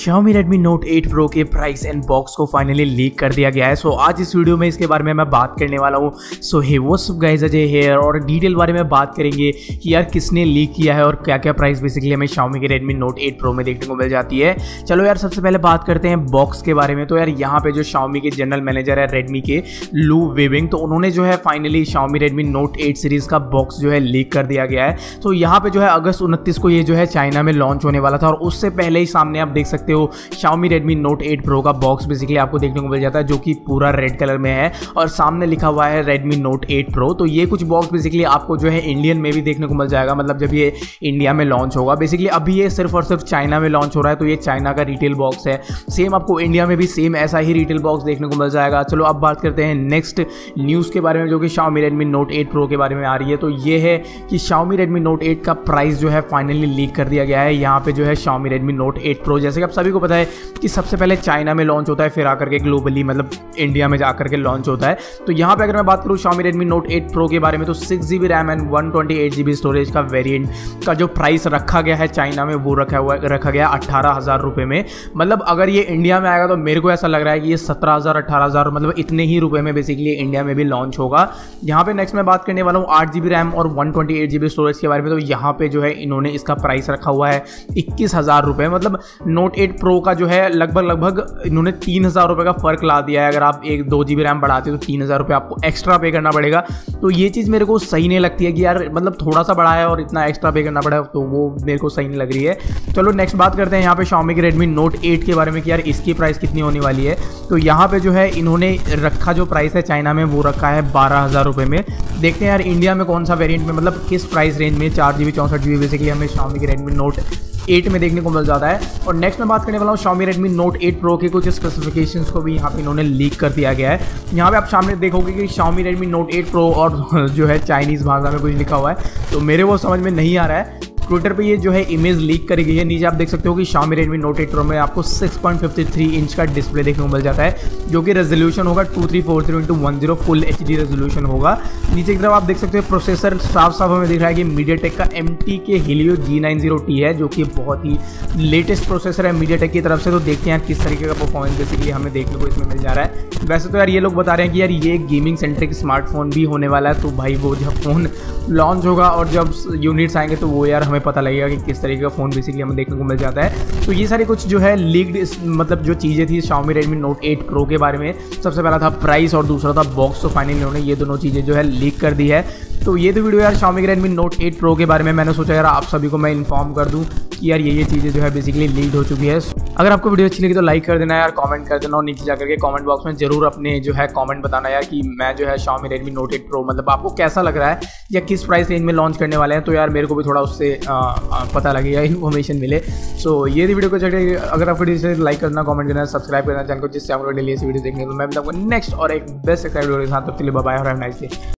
Xiaomi Redmi Note 8 Pro के price and box को finally leak कर दिया गया है। सो आज इस वीडियो में इसके बारे में मैं बात करने वाला हूँ। सो हे वो सब गाइज अजय हेयर और डिटेल बारे में बात करेंगे कि यार किसने लीक किया है और क्या क्या प्राइस बेसिकली हमें Xiaomi के Redmi Note 8 Pro में देखने को मिल जाती है। चलो यार सबसे पहले बात करते हैं बॉक्स के बारे में। तो यार यहाँ पे जो Xiaomi के जनरल मैनेजर है Redmi के लू वेबिंग, तो उन्होंने जो है finally Xiaomi Redmi Note 8 series का बॉक्स जो है लीक कर दिया गया है। तो यहाँ पे जो है अगस्त 29 को ये जो है चाइना में लॉन्च होने वाला था और उससे पहले ही सामने आप देख सकते हो Xiaomi Redmi Note 8 Pro का बॉक्स बेसिकली आपको देखने को मिल जाता है, जो कि पूरा रेड कलर में है और सामने लिखा हुआ है Redmi Note 8 Pro। तो ये कुछ बॉक्स बेसिकली आपको जो है इंडियन में भी देखने को मिल जाएगा, मतलब जब ये इंडिया में लॉन्च होगा। बेसिकली अभी ये सिर्फ और सिर्फ चाइना में लॉन्च हो रहा है, तो ये चाइना का रिटेल बॉक्स है। सेम आपको इंडिया में भी सेम ऐसा ही रिटेल बॉक्स देखने को मिल जाएगा। चलो अब बात करते हैं नेक्स्ट न्यूज़ के बारे में, जो कि Xiaomi Redmi Note 8 Pro के बारे में आ रही है। तो ये है कि Xiaomi Redmi Note 8 का प्राइस जो है फाइनली लीक कर दिया गया है। यहाँ पे जो है Xiaomi Redmi Note 8 Pro जैसे कि आप सभी को पता है कि सबसे पहले चाइना में लॉन्च होता है, फिर आकर के ग्लोबली मतलब इंडिया में जाकर के लॉन्च होता है। तो यहाँ पे अगर मैं बात करूँ Xiaomi Redmi Note 8 Pro के बारे में, तो 6GB RAM and 128GB storage का वेरिएंट का जो प्राइस रखा गया है चाइना में, वो रखा गया 18,000 रुपये में। मतलब अगर ये इंडिया में आएगा तो मेरे को ऐसा लग रहा है कि ये 17,000 18,000 मतलब इतने ही रुपये में बेसिकली इंडिया में भी लॉन्च होगा। यहाँ पे नेक्स्ट मैं बात करने वाला हूँ 8GB रैम और 128GB स्टोरेज के बारे में। तो यहाँ पे जो है इन्होंने इसका प्राइस रखा हुआ है 21,000 रुपये। मतलब Note 8 Pro का जो है लगभग इन्होंने 3,000 रुपये का फ़र्क ला दिया है। अगर आप 1-2GB रैम बढ़ाते हो तो 3,000 रुपये आपको एक्स्ट्रा पे करना पड़ेगा। तो ये चीज़ मेरे को सही नहीं लगती है कि यार मतलब थोड़ा सा बढ़ाया और इतना एक्स्ट्रा पे करना पड़ा, तो वो मेरे को सही नहीं लग रही है। चलो नेक्स्ट बात करते हैं यहाँ पे Xiaomi के Redmi Note 8 के बारे में कि यार इसकी प्राइस कितनी होने वाली है। तो यहाँ पे जो है इन्होंने रखा जो प्राइस है चाइना में, वो रखा है 12,000 रुपये में। देखते हैं यार इंडिया में कौन सा वेरिएंट में मतलब किस प्राइस रेंज में 4GB 64GB बेसिकली हमें Xiaomi के Redmi Note 8 में देखने को मिल जाता है। और नेक्स्ट मैं बात करने वाला हूँ Xiaomi Redmi Note 8 Pro के कुछ स्पेसिफिकेशंस को भी यहाँ पे इन्होंने लीक कर दिया गया है। यहाँ पे आप सामने देखोगे कि Xiaomi Redmi Note 8 Pro और जो है चाइनीज़ भाषा में कुछ लिखा हुआ है, तो मेरे वो समझ में नहीं आ रहा है। ट्विटर पे ये जो है इमेज लीक करी गई है। नीचे आप देख सकते हो कि Xiaomi Redmi Note 8 Pro में आपको 6.53 इंच का डिस्प्ले देखने को मिल जाता है, जो कि रेजोल्यूशन होगा 2343x10 फुल HD रेजोल्यूशन होगा। नीचे की तरफ आप देख सकते हो प्रोसेसर साफ हमें दिख रहा है कि MediaTek का MTK Helio G90T है, जो कि बहुत ही लेटेस्ट प्रोसेसर है MediaTek की तरफ से। तो देखते हैं किस तरीके का परफॉर्मेंस बेसिकली हमें देखने को इसमें मिल जा रहा है। वैसे तो यार ये लोग बता रहे हैं कि यार ये गेमिंग सेंट्रिक स्मार्टफोन भी होने वाला है, तो भाई वो जब फ़ोन लॉन्च होगा और जब यूनिट्स आएंगे तो वो यार पता लगेगा कि किस तरीके का फ़ोन बेसिकली हमें देखने को मिल जाता है। तो ये सारी कुछ जो है लीक्ड मतलब जो चीज़ें थी Xiaomi Redmi Note 8 Pro के बारे में, सबसे पहला था प्राइस और दूसरा था बॉक्स। तो फाइनली इन्होंने ये दोनों चीज़ें जो है लीक कर दी है। तो ये तो वीडियो यार Xiaomi Redmi Note 8 Pro के बारे में मैंने सोचा यार आप सभी को मैं इन्फॉर्म कर दूँ कि यार ये चीज़ें जो है बेसिकली लीक हो चुकी है। अगर आपको वीडियो अच्छी लगी तो लाइक कर देना यार, कमेंट कर देना और नीचे जाकर के कमेंट बॉक्स में जरूर अपने जो है कमेंट बताना यार कि मैं जो है Xiaomi Redmi Note 8 Pro मतलब आपको कैसा लग रहा है या किस प्राइस रेंज में लॉन्च करने वाले हैं। तो यार मेरे को भी थोड़ा उससे पता लगे या इन्फॉर्मेशन मिले। सो ये वीडियो को चलिए, अगर आपको लाइक करना, कमेंट करना, सब्सक्राइब करना चैनल को, जिससे आप लोग डेली ऐसी वीडियो देखने को मैं मिलता हूँ नेक्स्ट और एक बेस्ट सब्सक्राइब वीडियो के साथ। तब के लिए बाय बाय और हैव अ नाइस डे।